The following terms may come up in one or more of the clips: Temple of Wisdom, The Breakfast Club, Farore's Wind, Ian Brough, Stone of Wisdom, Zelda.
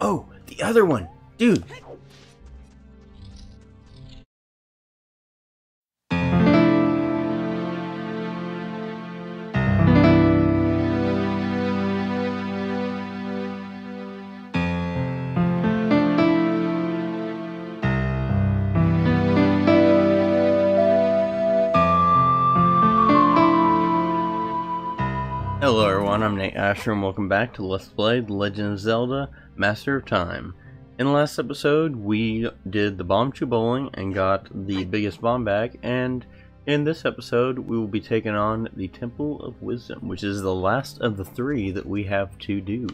Oh, the other one! Dude! Hello everyone, I'm Nate Asher and welcome back to Let's Play The Legend of Zelda Master of Time. In the last episode, we did the bomb chew bowling and got the biggest bomb bag, and in this episode, we will be taking on the Temple of Wisdom, which is the last of the three that we have to do.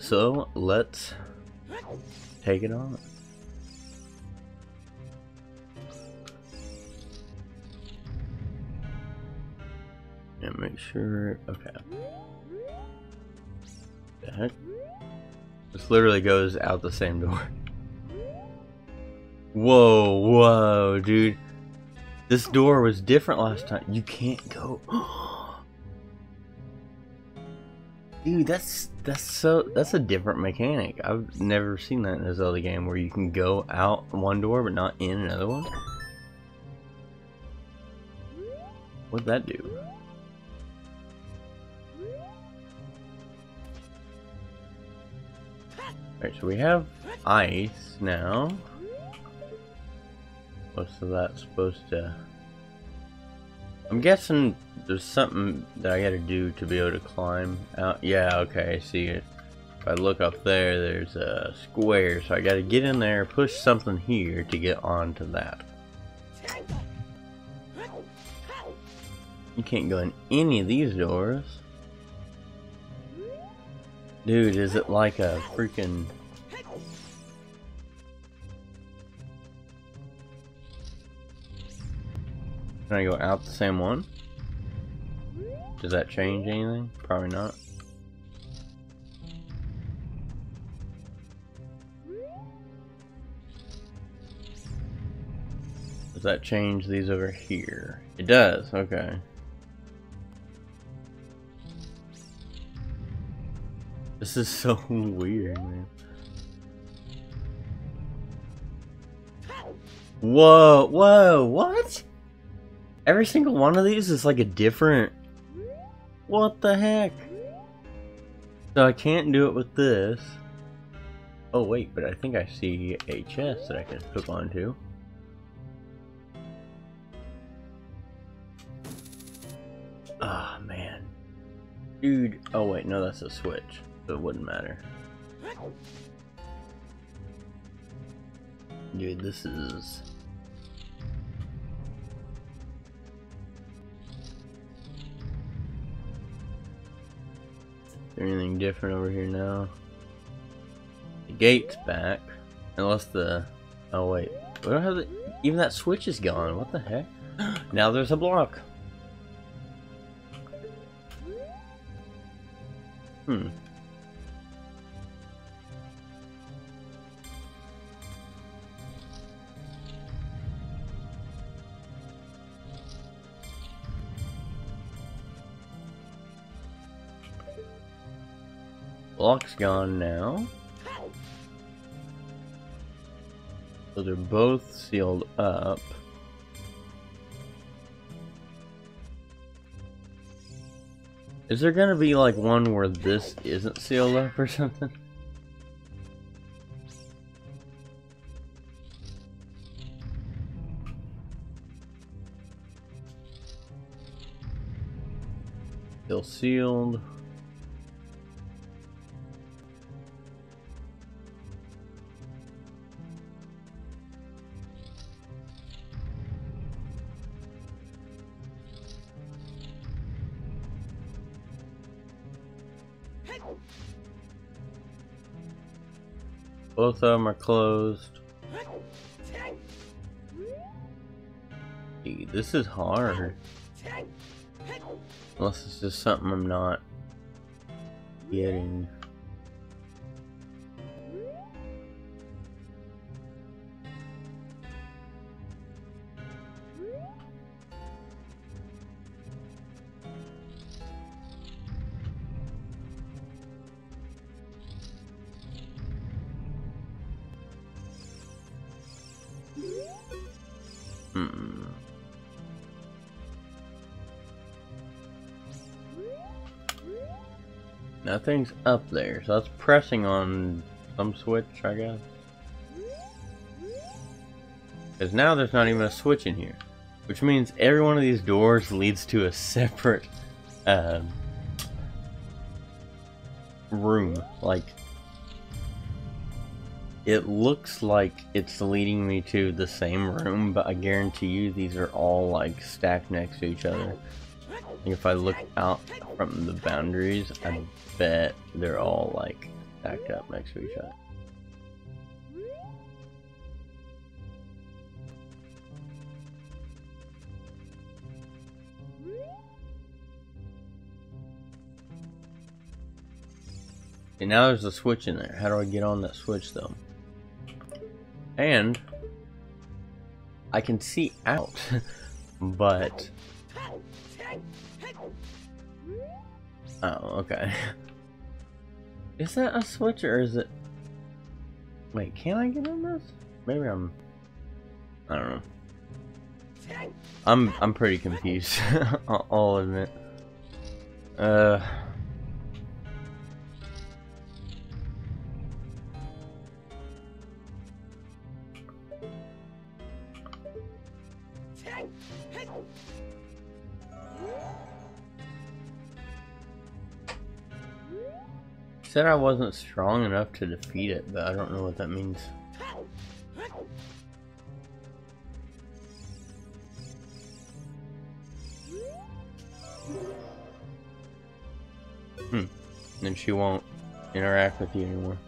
So, let's take it on. And make sure, okay. The heck? This literally goes out the same door. Whoa, whoa, dude. This door was different last time. You can't go. Dude, that's a different mechanic. I've never seen that in a Zelda game where you can go out one door but not in another one. What'd that do? Alright, so we have ice now. What's that supposed to... I'm guessing there's something that I gotta do to be able to climb out. Yeah, okay, I see it. If I look up there, there's a square, so I gotta get in there, push something here to get onto that. You can't go in any of these doors. Dude, is it like a freaking... Can I go out the same one? Does that change anything? Probably not. Does that change these over here? It does, okay. This is so weird, man. Whoa, whoa, what? Every single one of these is like a different... What the heck? So I can't do it with this. Oh wait, but I think I see a chest that I can hook onto. Ah, man. Dude, oh wait, no, that's a switch. It wouldn't matter. Dude, this is... Is there anything different over here now? The gate's back. Unless the... Oh wait, we don't have the... Even that switch is gone, what the heck? Now there's a block. Hmm. Block's gone now. So they're both sealed up. Is there gonna be like one where this isn't sealed up or something? Still sealed. Both of them are closed. Dude, this is hard. Unless it's just something I'm not getting. Hmm. Nothing's up there, so that's pressing on some switch, I guess. Because now there's not even a switch in here. Which means every one of these doors leads to a separate room. Like, it looks like it's leading me to the same room, but I guarantee you these are all like stacked next to each other. And if I look out from the boundaries, I bet they're all like stacked up next to each other. And now there's a switch in there. How do I get on that switch though? And I can see out, but oh, okay. Is that a switch or is it? Wait, can I get on this? Maybe I'm. I don't know. I'm pretty confused. I'll admit. Said I wasn't strong enough to defeat it, but I don't know what that means. Hmm. Then she won't interact with you anymore.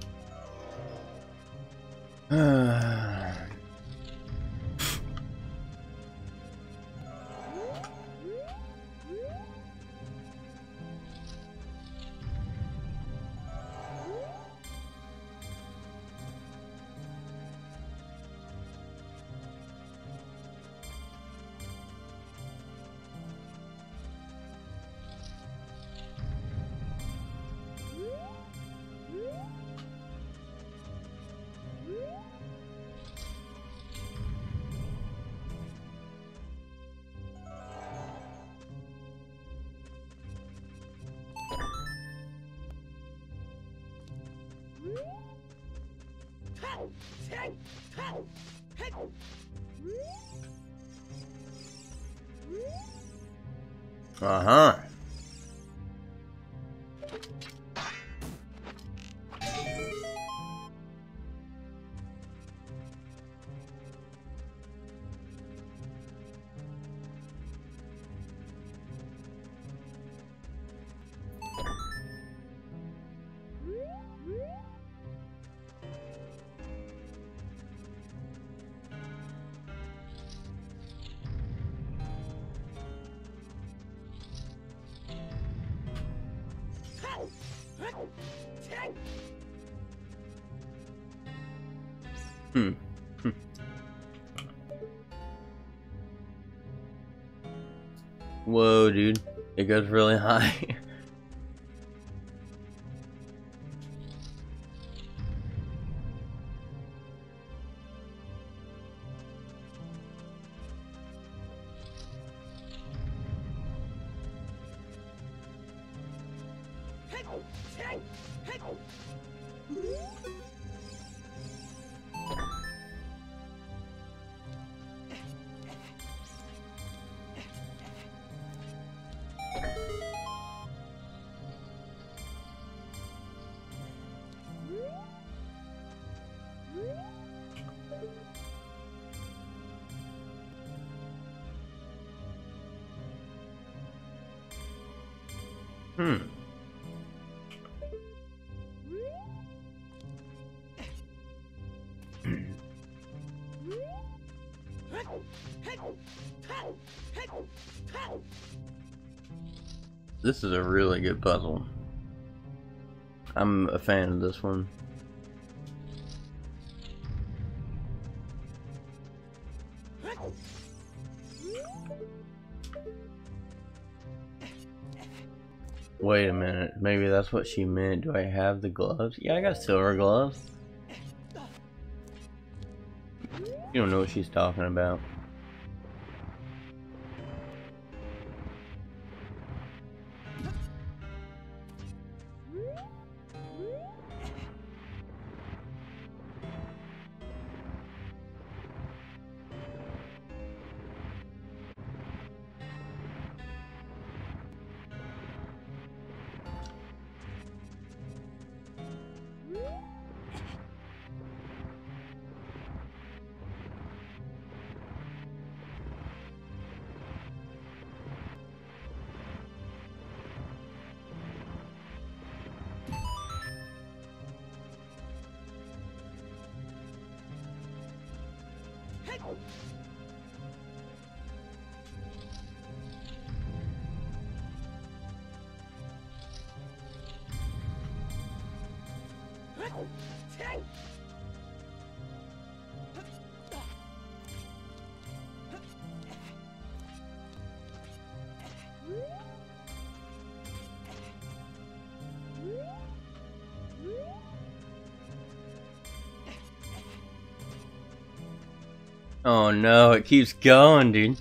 Uh-huh. Whoa, dude. It goes really high. Hmm. This is a really good puzzle. I'm a fan of this one. Wait a minute, maybe that's what she meant. Do I have the gloves? Yeah, I got silver gloves. You don't know what she's talking about. Oh no, it keeps going, dude.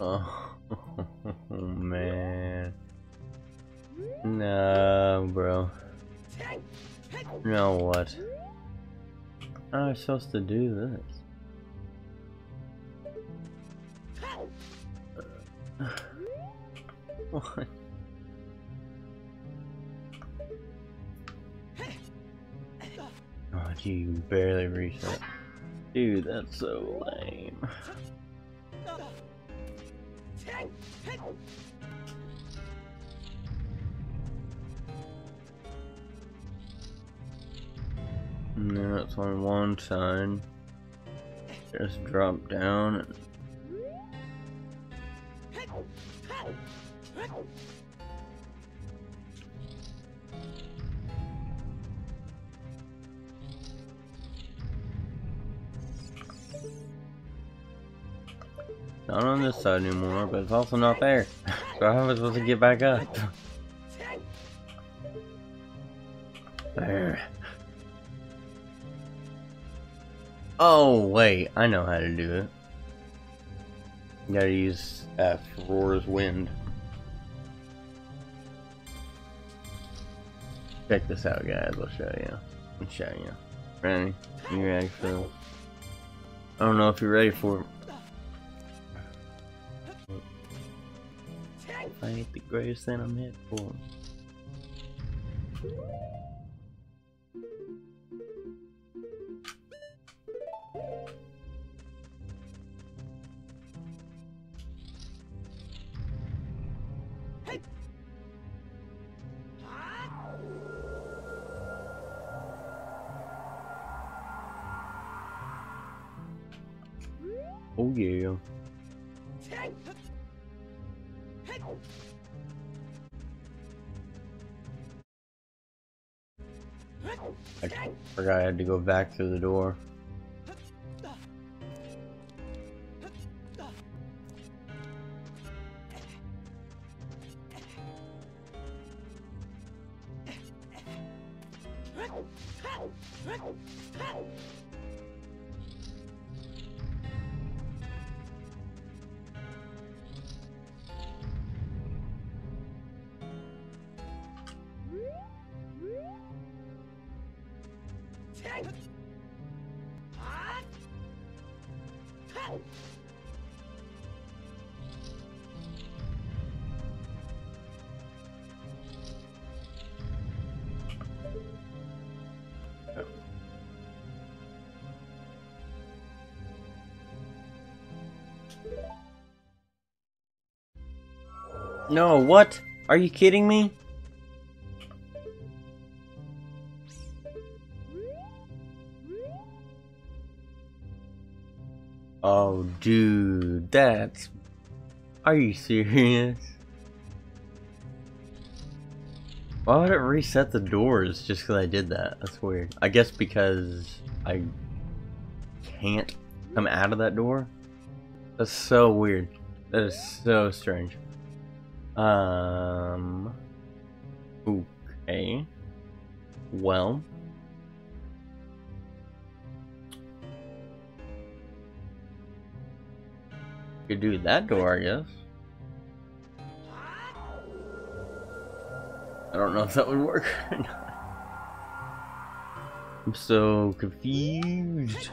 Oh, man. No, bro. Now what? How am I supposed to do this? What? Oh, gee, you barely reached that. Dude, that's so lame. Now it's on one side. Just drop down and not on this side anymore, but it's also not there. So how am I supposed to get back up? There. Oh wait, I know how to do it. You gotta use Farore's Wind. Check this out, guys. I'll show you. I'll show you. Ready? You ready for it? I don't know if you're ready for it. I ain't the greatest thing I'm hit for. Oh yeah. I forgot I had to go back through the door. No, what? Are you kidding me? Oh, dude, that's... Are you serious? Why would it reset the doors just because I did that? That's weird. I guess because I can't come out of that door? That's so weird. That is so strange. Okay. Well. Could do that door, I guess. I don't know if that would work or not. I'm so confused.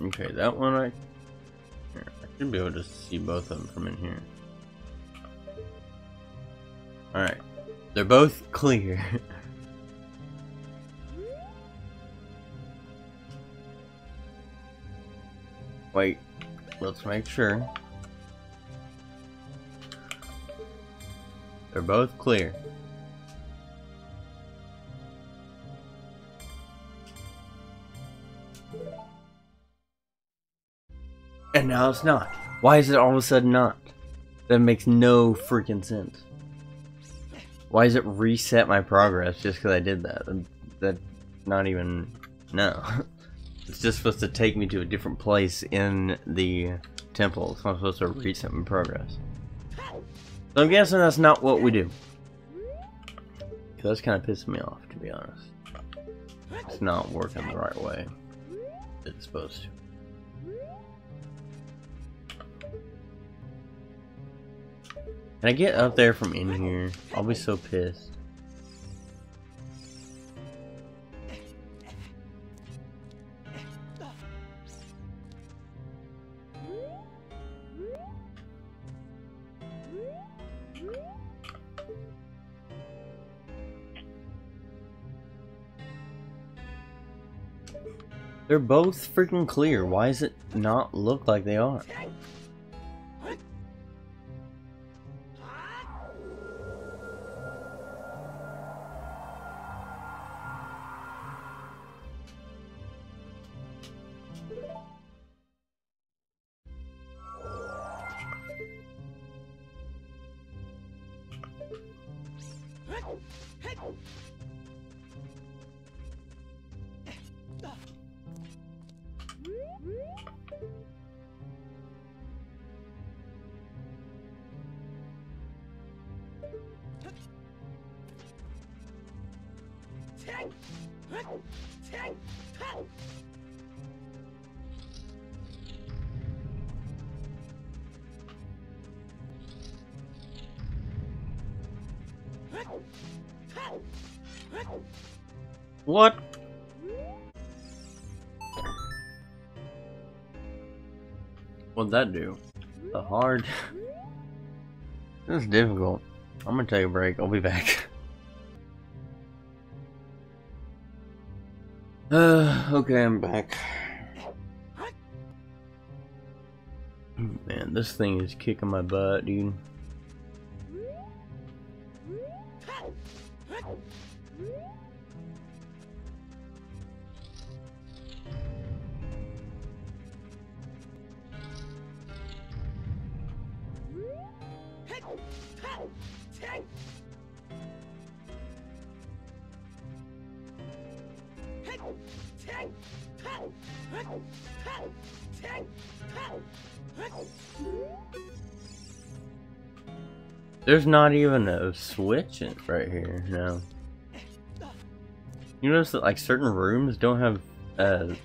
Okay, that one I should be able to see both of them from in here. Alright. They're both clear. Wait, let's make sure. They're both clear. And now it's not. Why is it all of a sudden not? That makes no freaking sense. Why does it reset my progress just because I did that? That not even... no. It's just supposed to take me to a different place in the temple. It's not supposed to reset my progress. So I'm guessing that's not what we do. That's kind of pissing me off, to be honest. It's not working the right way. It's supposed to. Can I get up there from in here? I'll be so pissed. They're both freaking clear. Why does it not look like they are? What? What'd that do? The hard. This is difficult. I'm gonna take a break. I'll be back. Okay, I'm back. Man, this thing is kicking my butt, dude. There's not even a switch in right here, no. You notice that like certain rooms don't have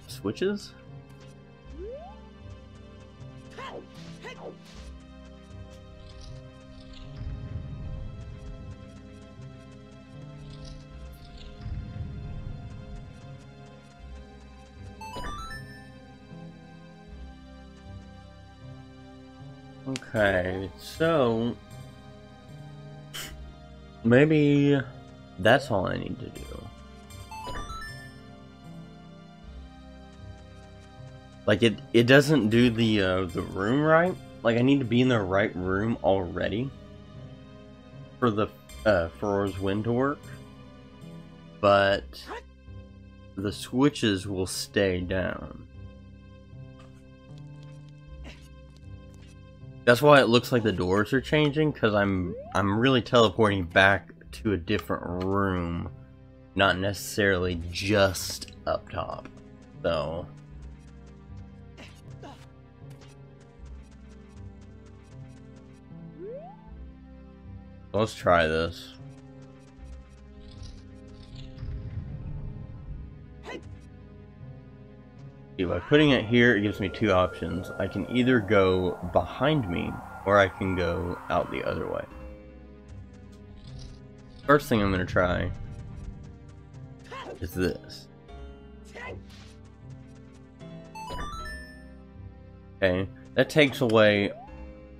switches? Okay, so maybe that's all I need to do. Like it doesn't do the room right. Like I need to be in the right room already for the Farore's Wind to work. But the switches will stay down. That's why it looks like the doors are changing, because I'm really teleporting back to a different room, not necessarily just up top. So let's try this. By putting it here, it gives me two options. I can either go behind me, or I can go out the other way. First thing I'm going to try is this. Okay, that takes away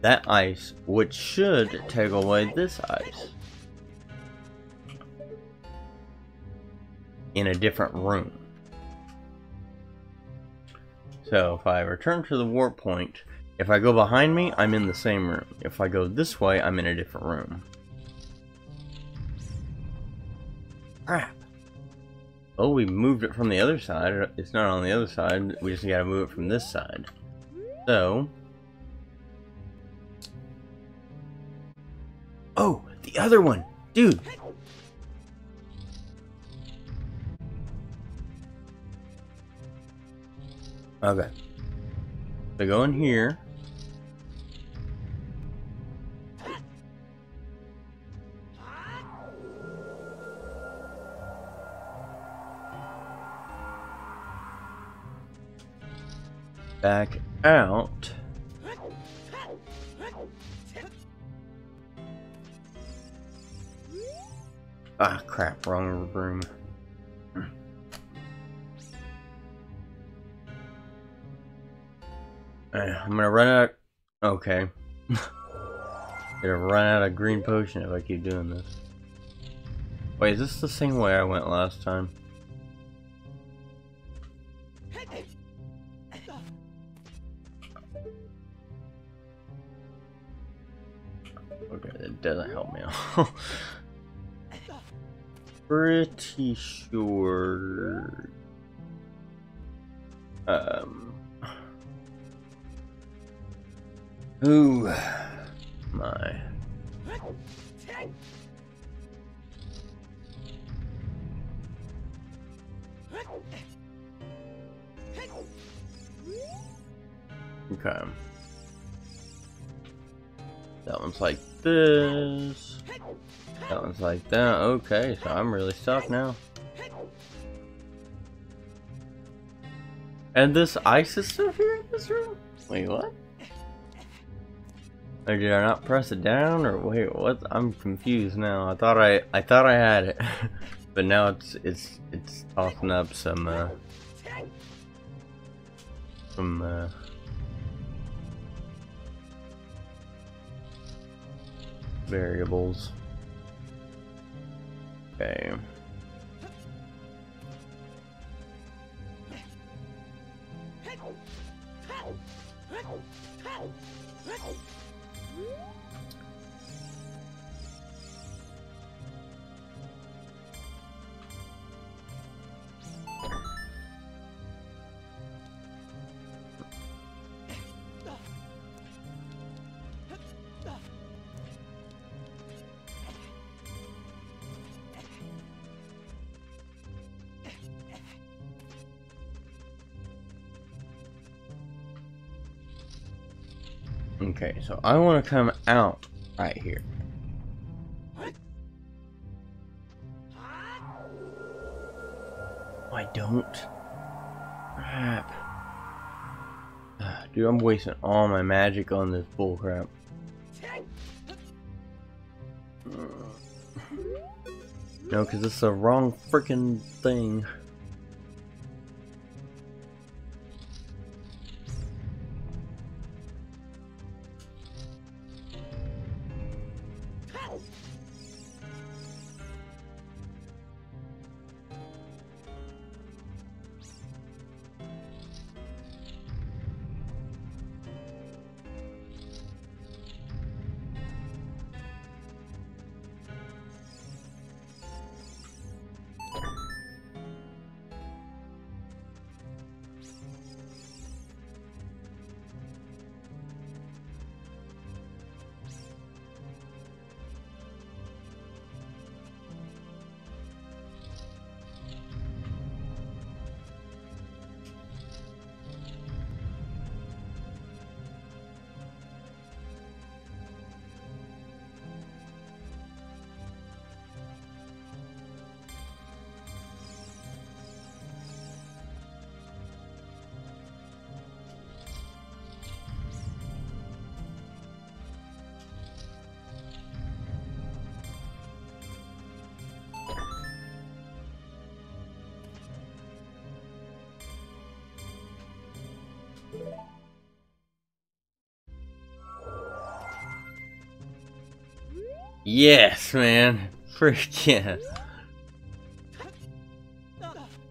that ice, which should take away this ice. In a different room. So if I return to the warp point, if I go behind me, I'm in the same room. If I go this way, I'm in a different room. Crap. Oh, we moved it from the other side. It's not on the other side. We just gotta move it from this side. So... oh, the other one! Dude! Okay. So go in here. Back out. Ah, crap, wrong room. I'm gonna run out. Okay. I'm gonna run out of green potion if I keep doing this. Wait, is this the same way I went last time? Doesn't help me out. Pretty sure. Ooh, my. Okay. That one's like this. That one's like that. Okay, so I'm really stuck now. And this ice is still here in this room? Wait, what? Or did I not press it down? Or wait, what? I'm confused now. I thought I had it, but now it's tossing up some. Variables. Okay. Okay, so I want to come out right here. Oh, I don't. Crap. Dude, I'm wasting all my magic on this bullcrap. No, because it's the wrong freaking thing. Yes, man. Freak yeah.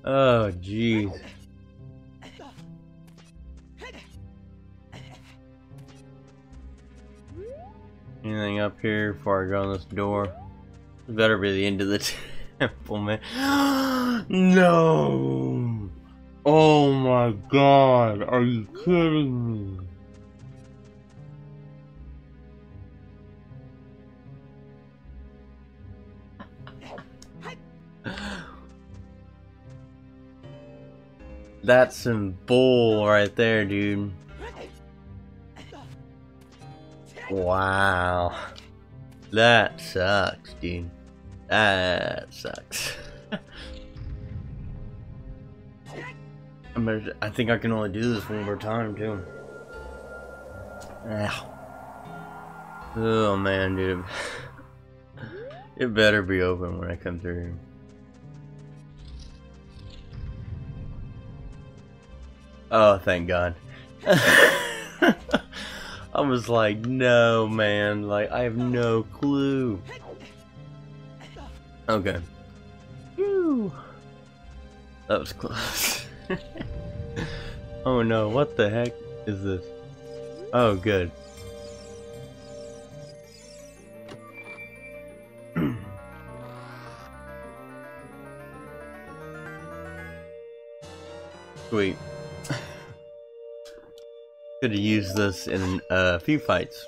Oh, jeez. Anything up here before I go in this door? It better be the end of the temple, man. No! Oh my god, are you kidding me? That's some bull right there, dude. Wow. That sucks, dude. That sucks. I think I can only do this one more time, too. Oh, man, dude. It better be open when I come through. Oh, thank God. I was like, no, man. Like, I have no clue. Okay. Whew. That was close. Oh, no. What the heck is this? Oh, good. Sweet. Could have used this in a few fights.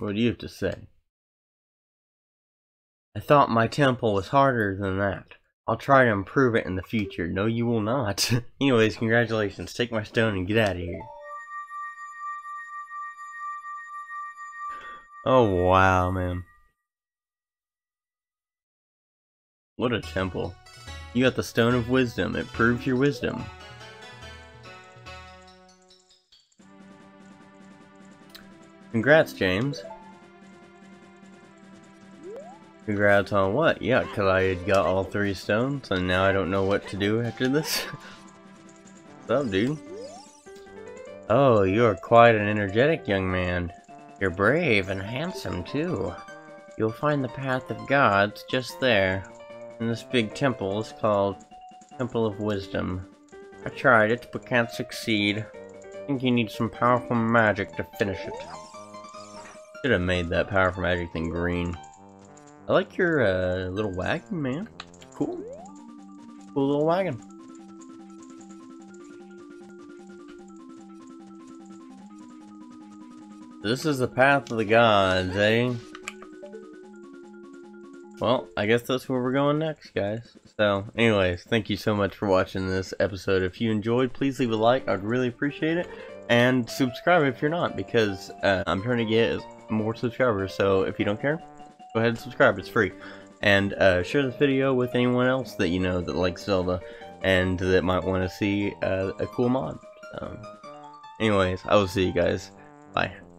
What do you have to say? I thought my temple was harder than that. I'll try to improve it in the future. No, you will not. Anyways, congratulations. Take my stone and get out of here. Oh, wow, man. What a temple. You got the Stone of Wisdom. It proves your wisdom. Congrats, James. Congrats on what? Yeah, because I had got all 3 stones, and now I don't know what to do after this. What's up, dude? Oh, you're quite an energetic young man. You're brave and handsome, too. You'll find the path of gods just there. And this big temple is called Temple of Wisdom. I tried it, but can't succeed. I think you need some powerful magic to finish it. Should have made that powerful magic thing green. I like your little wagon, man. Cool. Cool little wagon. This is the path of the gods, eh? Well, I guess that's where we're going next, guys. So, anyways, thank you so much for watching this episode. If you enjoyed, please leave a like. I'd really appreciate it. And subscribe if you're not, because I'm trying to get more subscribers, so if you don't care, go ahead and subscribe, it's free. And share this video with anyone else that you know that likes Zelda and that might want to see a cool mod. Anyways, I will see you guys. Bye.